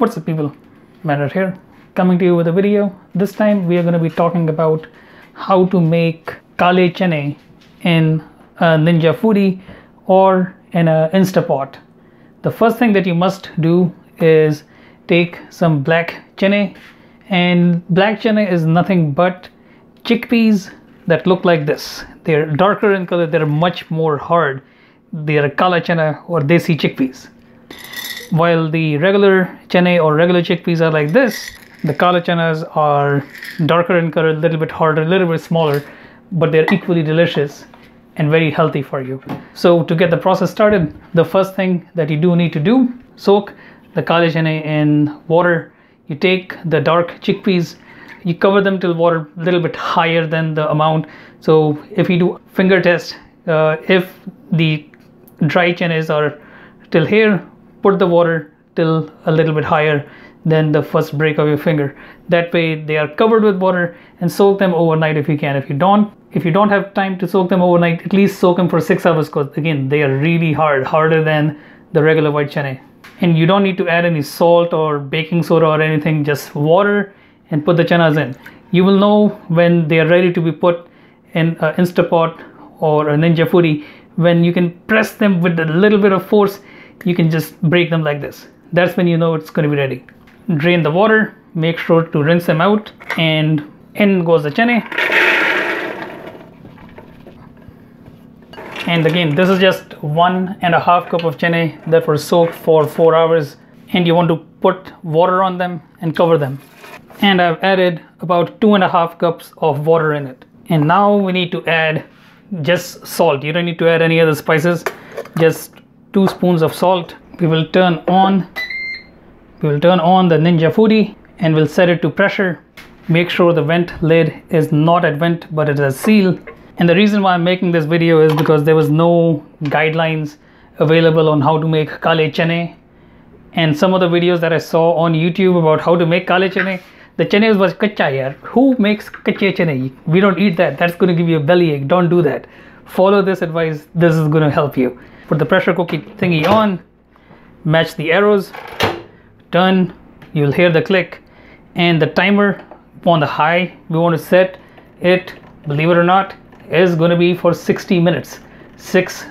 What's up people, ManRat here, coming to you with a video. This time we are going to be talking about how to make Kala Chana in a Ninja Foodie or in an Instant Pot. The first thing that you must do is take some black chana, and black chana is nothing but chickpeas that look like this. They're darker in color, they're much more hard. They are Kala Chana or desi chickpeas. While the regular chana or regular chickpeas are like this, the Kala Chanas are darker in color, a little bit harder, a little bit smaller, but they're equally delicious and very healthy for you. So to get the process started, the first thing that you do need to do, soak the Kala Chana in water. You take the dark chickpeas, you cover them till water a little bit higher than the amount. So if you do finger test, if the dry chanas are till here, put the water till a little bit higher than the first break of your finger. That way they are covered with water, and soak them overnight if you can. If you don't have time to soak them overnight, at least soak them for 6 hours, because again they are really hard, harder than the regular white chana. And you don't need to add any salt or baking soda or anything, just water, and put the chanas in. You will know when they are ready to be put in an Instant Pot or a Ninja Foodie when you can press them with a little bit of force. You can just break them like this. That's when you know it's going to be ready. Drain the water, make sure to rinse them out, and in goes the chana. And again, this is just 1.5 cups of chana that were soaked for 4 hours, and you want to put water on them and cover them. And I've added about 2.5 cups of water in it. And now we need to add just salt. You don't need to add any other spices, just 2 spoons of salt. We will turn on the Ninja Foodie, and we'll set it to pressure. Make sure the vent lid is not at vent, but it is sealed. And the reason why I'm making this video is because there was no guidelines available on how to make Kala Chana. And some of the videos that I saw on YouTube about how to make Kala Chana, the chana was kacha yaar. Who makes kache chane? We don't eat that. That's going to give you a bellyache. Don't do that. Follow this advice. This is going to help you. Put the pressure cooker thingy on, match the arrows, done. You'll hear the click, and the timer on the high, we want to set it, believe it or not, is going to be for 60 minutes, 60.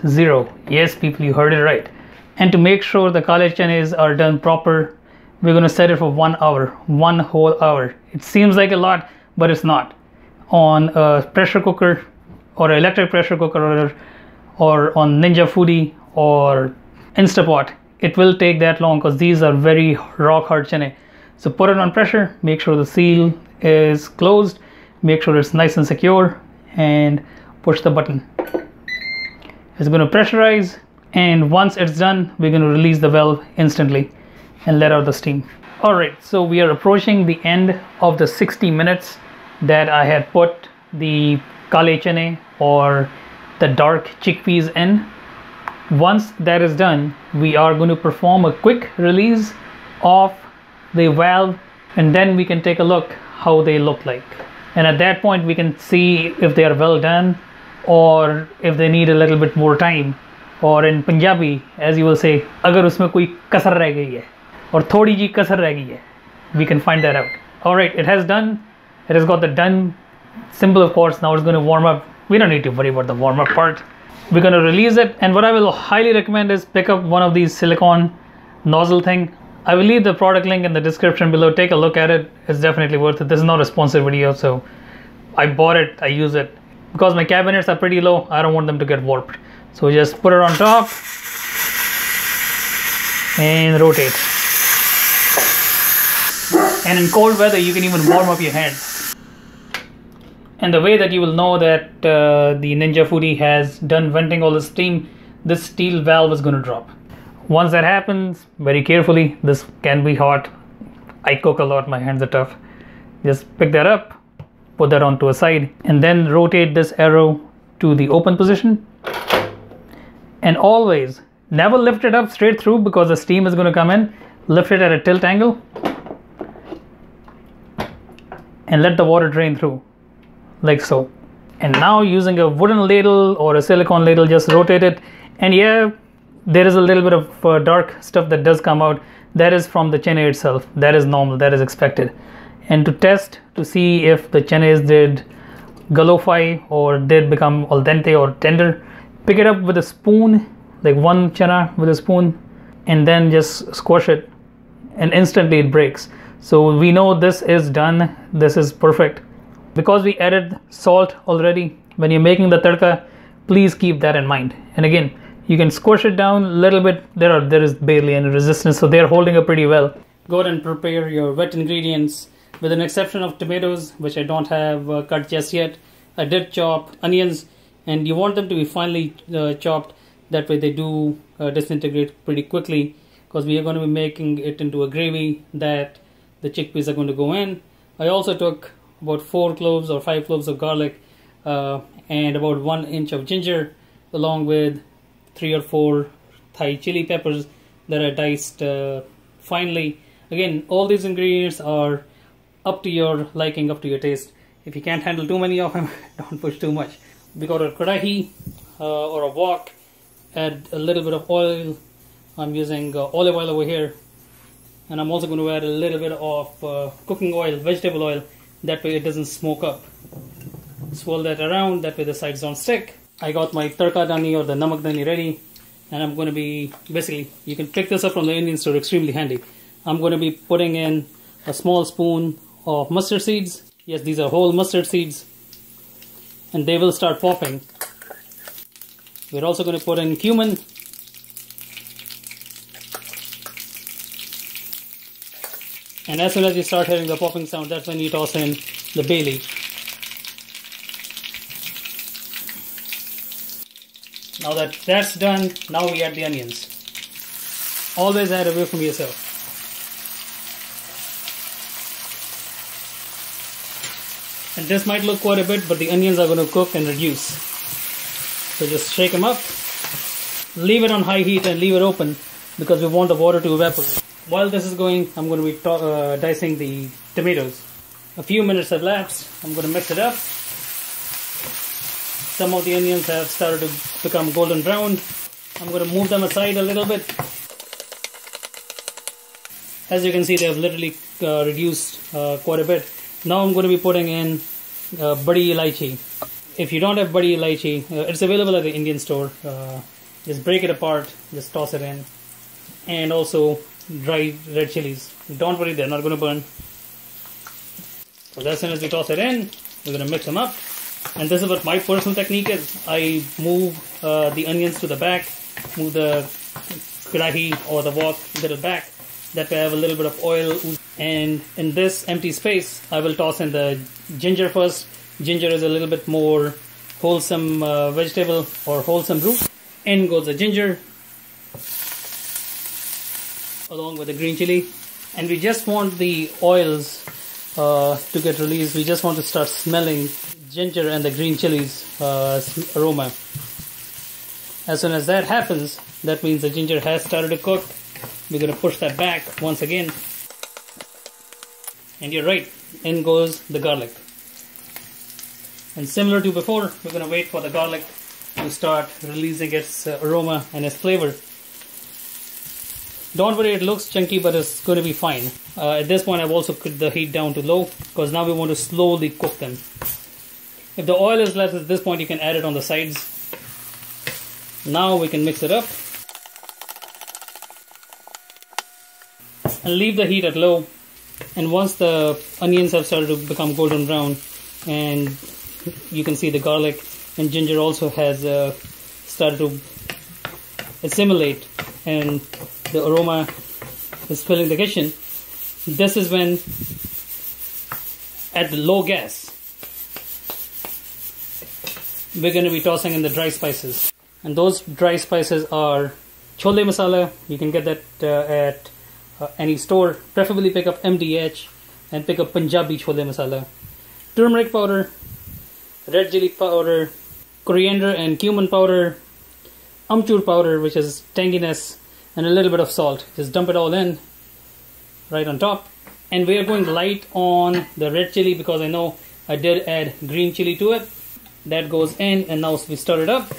Yes people, you heard it right. And to make sure the Kala Chanas are done proper, we're going to set it for 1 hour, one whole hour. It seems like a lot, but it's not. On a pressure cooker or electric pressure cooker or on Ninja Foodie or Instant Pot, it will take that long because these are very rock hard chana. So put it on pressure, make sure the seal is closed, make sure it's nice and secure, and push the button. It's going to pressurize, and once it's done, we're going to release the valve instantly and let out the steam. Alright, so we are approaching the end of the 60 minutes that I had put the Kala Chana or the dark chickpeas in. Once that is done, we are going to perform a quick release of the valve, and then we can take a look how they look like. And at that point we can see if they are well done or if they need a little bit more time, or in Punjabi, as you will say, agar usme koi kasar reh gayi hai aur thodi ji kasar reh gayi hai. We can find that out. Alright, it has done. It has got the done symbol, of course. Now it's going to warm up. We don't need to worry about the warm up part. We're going to release it, and what I will highly recommend is pick up one of these silicone nozzle thing. I will leave the product link in the description below. Take a look at it. It's definitely worth it. This is not a sponsored video, so I bought it, I use it. Because my cabinets are pretty low, I don't want them to get warped. So just put it on top and rotate. And in cold weather, you can even warm up your hands. And the way that you will know that the Ninja Foodie has done venting all the steam, this steel valve is going to drop. Once that happens, very carefully, this can be hot. I cook a lot, my hands are tough. Just pick that up, put that onto a side, and then rotate this arrow to the open position. And always, never lift it up straight through because the steam is going to come in. Lift it at a tilt angle and let the water drain through. Like so. And now, using a wooden ladle or a silicone ladle, just rotate it. And yeah, there is a little bit of dark stuff that does come out. that is from the chana itself. That is normal, that is expected. And to test to see if the chanas did gullify or did become al dente or tender, pick it up with a spoon, like one chana with a spoon, and then just squash it, and instantly it breaks. So we know this is done, this is perfect. Because we added salt already, when you're making the tadka, please keep that in mind. And again, you can squash it down a little bit. There is barely any resistance, so they are holding up pretty well. Go ahead and prepare your wet ingredients, with an exception of tomatoes, which I don't have cut just yet. I did chop onions, and you want them to be finely chopped. That way they do disintegrate pretty quickly, because we are going to be making it into a gravy that the chickpeas are going to go in. I also took about 4 cloves or 5 cloves of garlic and about 1 inch of ginger, along with 3 or 4 Thai chili peppers that I diced finely. Again, all these ingredients are up to your liking, up to your taste. If you can't handle too many of them, don't push too much. We got a kadahi or a wok, add a little bit of oil. I'm using olive oil over here, and I'm also going to add a little bit of cooking oil, vegetable oil, that way it doesn't smoke up. Swirl that around, that way the sides don't stick. I got my tadka dhani or the namak dhani ready, and I'm going to be, basically, you can pick this up from the Indian store, extremely handy. I'm going to be putting in a small spoon of mustard seeds. Yes, these are whole mustard seeds, and they will start popping. We're also going to put in cumin. And as soon as you start hearing the popping sound, that's when you toss in the bay leaf. Now that that's done, now we add the onions. Always add away from yourself. And this might look quite a bit, but the onions are going to cook and reduce. So just shake them up. Leave it on high heat and leave it open, because we want the water to evaporate. While this is going, I'm going to be dicing the tomatoes. A few minutes have elapsed. I'm going to mix it up. Some of the onions have started to become golden brown. I'm going to move them aside a little bit. As you can see, they have literally reduced quite a bit. Now I'm going to be putting in badi elaichi. If you don't have badi elaichi, it's available at the Indian store. Just break it apart, just toss it in. And also dry red chilies. Don't worry, they're not going to burn. So as soon as we toss it in, we're going to mix them up. And this is what my personal technique is. I move the onions to the back, move the kadahi or the wok a little back. That way I have a little bit of oil. And in this empty space, I will toss in the ginger first. Ginger is a little bit more wholesome vegetable or wholesome root. In goes the ginger, along with the green chili, and we just want the oils to get released. We just want to start smelling ginger and the green chili's aroma. As soon as that happens, that means the ginger has started to cook. We're going to push that back once again, and you're right, in goes the garlic. And similar to before, we're going to wait for the garlic to start releasing its aroma and its flavor. Don't worry, it looks chunky, but it's going to be fine. At this point, I've also put the heat down to low, because now we want to slowly cook them. If the oil is less at this point, you can add it on the sides. Now we can mix it up. And leave the heat at low. And once the onions have started to become golden brown, and you can see the garlic and ginger also has started to assimilate, and the aroma is filling the kitchen, this is when, at the low gas, we're going to be tossing in the dry spices. And those dry spices are chole masala. You can get that at any store. Preferably pick up MDH and pick up Punjabi chole masala. Turmeric powder, red chili powder, coriander and cumin powder, amchur powder, which is tanginess, and a little bit of salt. Just dump it all in right on top. And we are going light on the red chili, because I know I did add green chili to it. That goes in, and now we stir it up.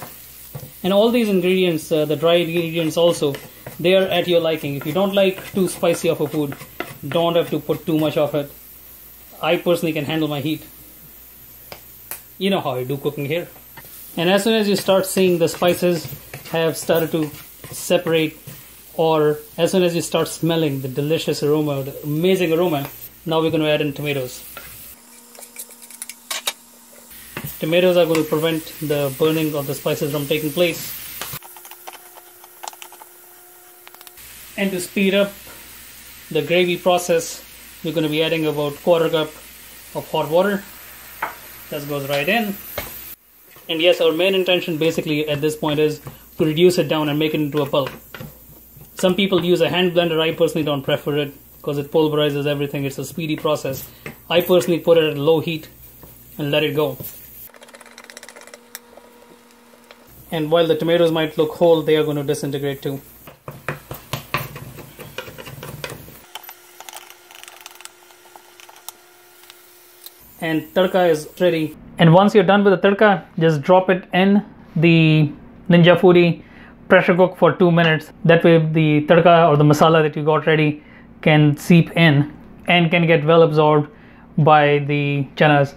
And all these ingredients, the dry ingredients also, they are at your liking. If you don't like too spicy of a food, don't have to put too much of it. I personally can handle my heat. You know how I do cooking here. And as soon as you start seeing the spices have started to separate, or as soon as you start smelling the delicious aroma, the amazing aroma, now we're going to add in tomatoes. Tomatoes are going to prevent the burning of the spices from taking place. And to speed up the gravy process, we're going to be adding about 1/4 cup of hot water. That goes right in. And yes, our main intention basically at this point is to reduce it down and make it into a pulp. Some people use a hand blender. I personally don't prefer it because it pulverizes everything. It's a speedy process. I personally put it at low heat and let it go. And while the tomatoes might look whole, they are going to disintegrate too. And tadka is ready. And once you're done with the tadka, just drop it in the Ninja Foodie, pressure cook for 2 minutes. That way the tadka or the masala that you got ready can seep in and can get well absorbed by the chanas.